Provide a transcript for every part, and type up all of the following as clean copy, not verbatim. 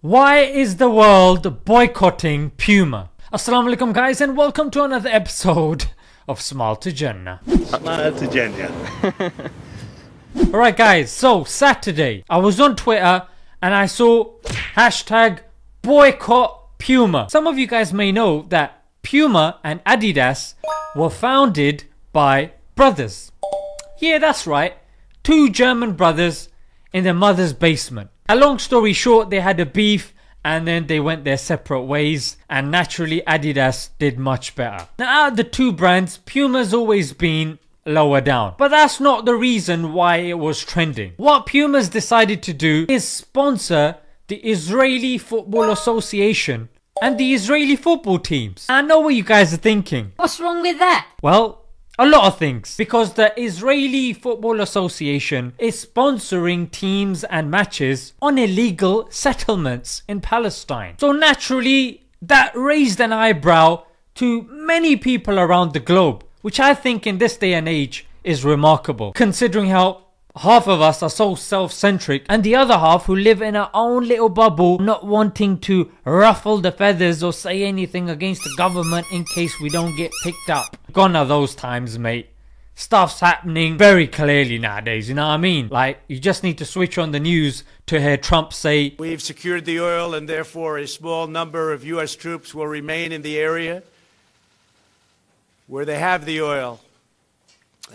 Why is the world boycotting Puma? Assalamu alaikum guys, and welcome to another episode of Smile to Jannah. Smile to Jannah. Alright guys, so Saturday I was on Twitter and I saw hashtag boycott Puma. Some of you guys may know that Puma and Adidas were founded by brothers. Yeah, that's right, two German brothers in their mother's basement. A long story short, they had a beef and then they went their separate ways, and naturally Adidas did much better. Now, out of the two brands, Puma's always been lower down, but that's not the reason why it was trending. What Puma's decided to do is sponsor the Israeli Football Association and the Israeli football teams. I know what you guys are thinking. What's wrong with that? Well, a lot of things, because the Israeli Football Association is sponsoring teams and matches on illegal settlements in Palestine. So naturally that raised an eyebrow to many people around the globe, which I think in this day and age is remarkable, considering how half of us are so self-centric and the other half who live in our own little bubble, not wanting to ruffle the feathers or say anything against the government in case we don't get picked up. Gone are those times, mate. Stuff's happening very clearly nowadays, you know what I mean? Like, you just need to switch on the news to hear Trump say, "We've secured the oil and therefore a small number of US troops will remain in the area where they have the oil.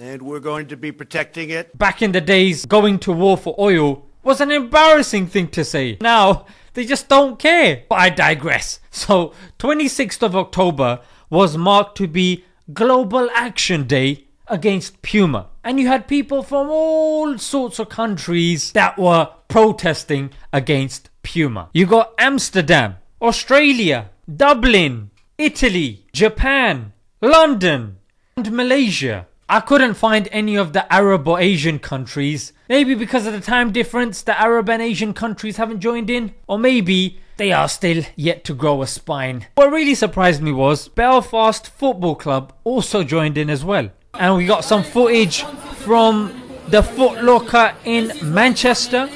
And we're going to be protecting it." Back in the days, going to war for oil was an embarrassing thing to say. Now, they just don't care. But I digress. So, 26th of October was marked to be Global Action Day against Puma. And you had people from all sorts of countries that were protesting against Puma. You got Amsterdam, Australia, Dublin, Italy, Japan, London, and Malaysia. I couldn't find any of the Arab or Asian countries. Maybe because of the time difference, the Arab and Asian countries haven't joined in, or maybe they are still yet to grow a spine. What really surprised me was Belfast Football Club also joined in as well. And we got some footage from the Foot Locker in Manchester.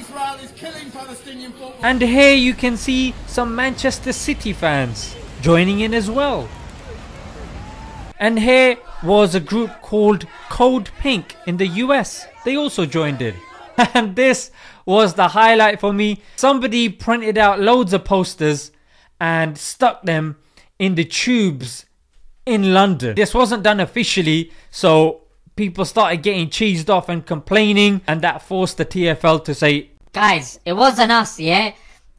And here you can see some Manchester City fans joining in as well. And here was a group called Code Pink in the US. They also joined in. And this was the highlight for me. Somebody printed out loads of posters and stuck them in the tubes in London. This wasn't done officially, so people started getting cheesed off and complaining, and that forced the TFL to say, "Guys, it wasn't us, yeah?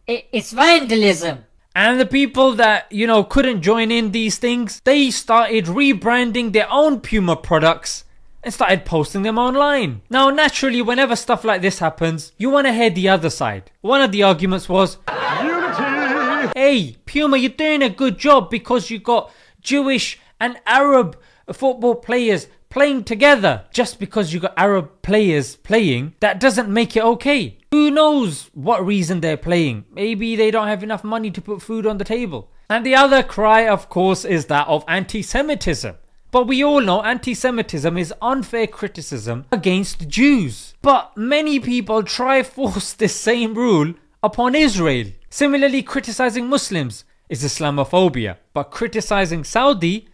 It's vandalism." And the people that, you know, couldn't join in these things, they started rebranding their own Puma products and started posting them online. Now naturally, whenever stuff like this happens, you want to hear the other side. One of the arguments was, "Unity! Hey Puma, you're doing a good job because you got Jewish and Arab football players playing together. Just because you got Arab players playing, that doesn't make it okay." Who knows what reason they're playing? Maybe they don't have enough money to put food on the table. And the other cry, of course, is that of anti-Semitism. But we all know anti-Semitism is unfair criticism against Jews. But many people try to force this same rule upon Israel. Similarly, criticizing Muslims is Islamophobia, but criticizing Saudi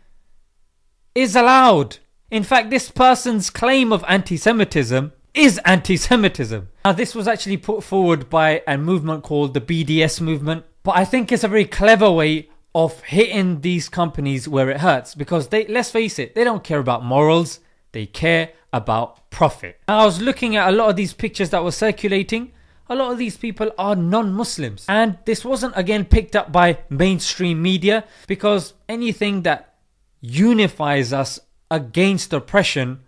is allowed. In fact, this person's claim of anti-Semitism is anti-Semitism. Now this was actually put forward by a movement called the BDS movement, but I think it's a very clever way of hitting these companies where it hurts, because they, let's face it, they don't care about morals, they care about profit. Now, I was looking at a lot of these pictures that were circulating. A lot of these people are non-Muslims, and this wasn't again picked up by mainstream media, because anything that unifies us against oppression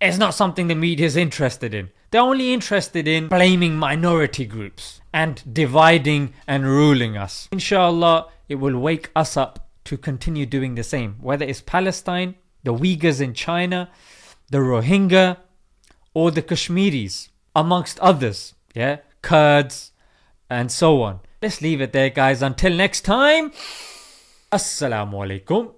is not something the media is interested in. They're only interested in blaming minority groups and dividing and ruling us. Inshallah, it will wake us up to continue doing the same, whether it's Palestine, the Uyghurs in China, the Rohingya, or the Kashmiris, amongst others, yeah, Kurds, and so on. Let's leave it there, guys. Until next time, Assalamu alaikum.